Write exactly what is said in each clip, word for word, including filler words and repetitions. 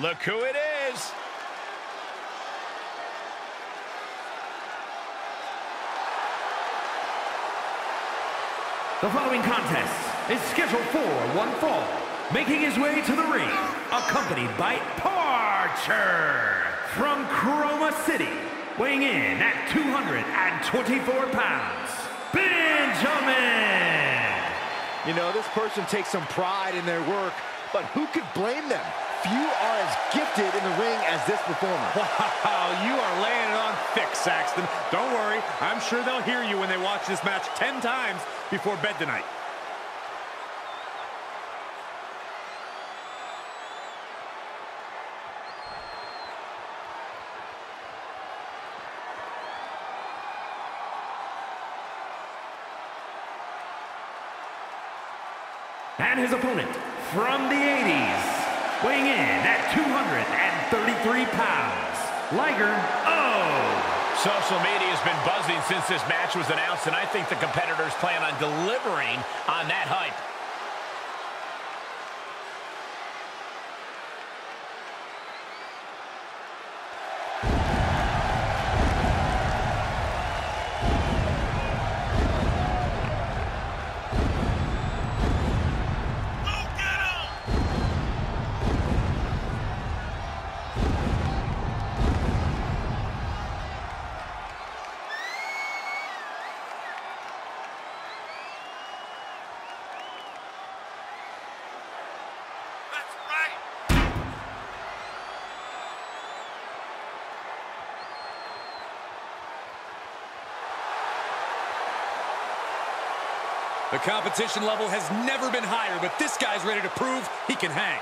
Look who it is. The following contest is scheduled for one fall, making his way to the ring, accompanied by Parcher from Chroma City, weighing in at two hundred twenty-four pounds, Benjamin! You know, this person takes some pride in their work, but who could blame them? Few are as gifted in the ring as this performer. Wow, you are laying it on thick, Saxton. Don't worry, I'm sure they'll hear you when they watch this match ten times before bed tonight. And his opponent, from the eighties, weighing in at two hundred thirty-three pounds, Lion-O. Social media has been buzzing since this match was announced, and I think the competitors plan on delivering on that hype. The competition level has never been higher, but this guy's ready to prove he can hang.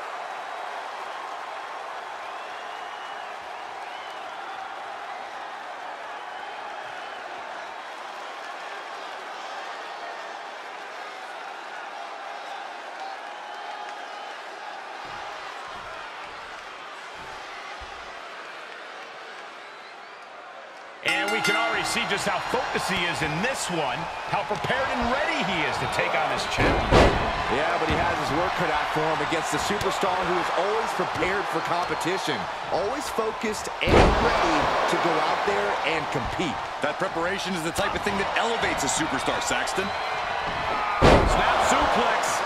And we can already see just how focused he is in this one, how prepared and ready he is to take on this challenge. Yeah, but he has his work cut out for him against the superstar who is always prepared for competition, always focused and ready to go out there and compete. That preparation is the type of thing that elevates a superstar, Saxton. Snap suplex.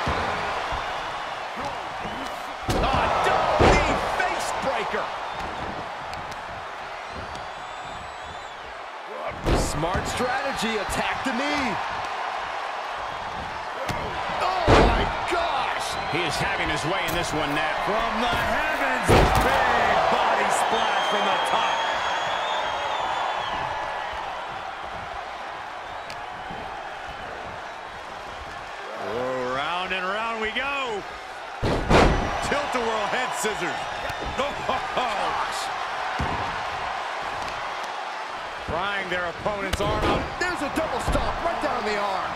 Oh, dummy face breaker. Smart strategy, attack the knee. Oh my gosh! He is having his way in this one now. From the heavens, big body splash from the top. Oh, round and round we go. Tilt-a-whirl head scissors. Oh, prying their opponent's arm out. There's a double stomp right down the arm.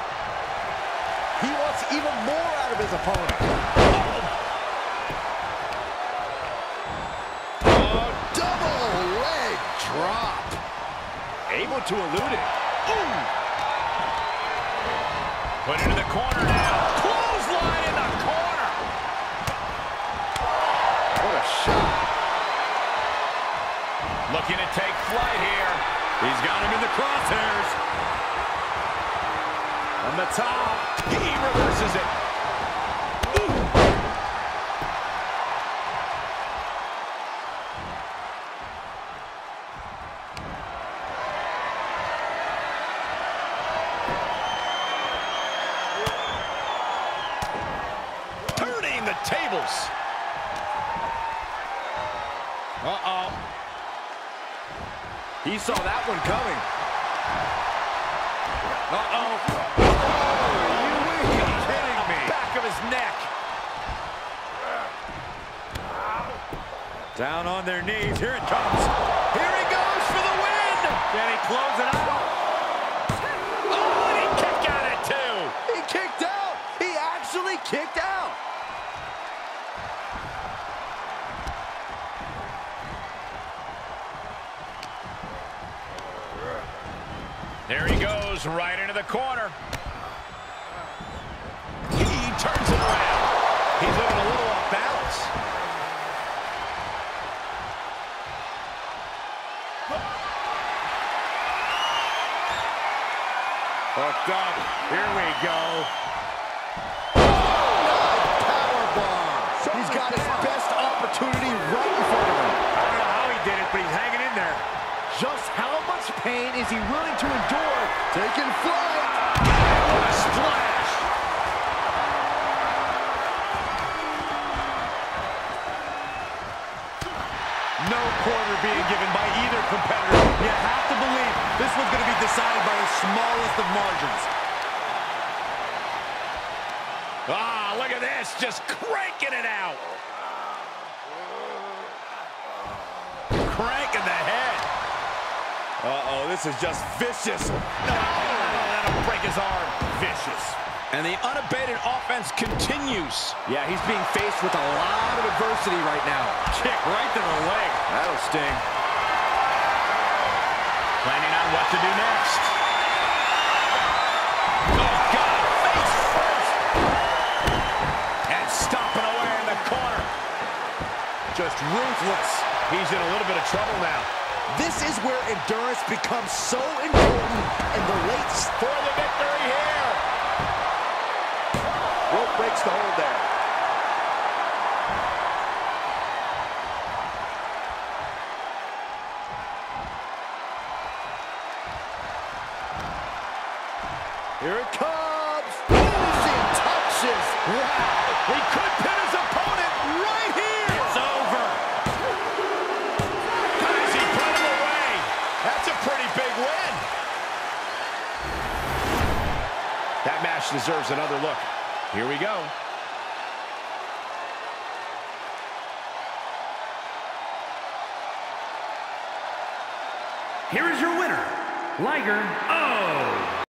He wants even more out of his opponent. Oh, oh double leg drop. Able to elude it. Ooh. Put into the corner now. Clothesline in the corner. What a shot. Looking to take flight here. He's got him in the crosshairs. On the top, he reverses it. Ooh. Turning the tables. Uh-oh. He saw that one coming. Uh-oh. Oh, you are kidding me. Back of his neck. Down on their knees. Here it comes. Here he goes for the win. Can he close it out? Oh, and he kicked out at two. He kicked out. He actually kicked out. There he goes, right into the corner. He turns it around. He's looking a little off balance. Here we go. Oh, power bomb. He's got his best opportunity right in front of him. I don't know how he did it, but he's hanging in there. Just how much pain is he willing to endure? Taking flight. And what a splash. No quarter being given by either competitor. You have to believe this one's going to be decided by the smallest of margins. Ah, look at this, just cranking it out. Cranking the head. Uh-oh, this is just vicious. No, that'll break his arm. Vicious. And the unabated offense continues. Yeah, he's being faced with a lot of adversity right now. Kick right to the leg. That'll sting. Planning on what to do next. Just ruthless. He's in a little bit of trouble now. This is where endurance becomes so important in the late for the victory here. Rope breaks the hold there. Here it comes. Easy touches. Wow. He could pin his opponent right here. That match deserves another look. Here we go. Here is your winner, Lion-O.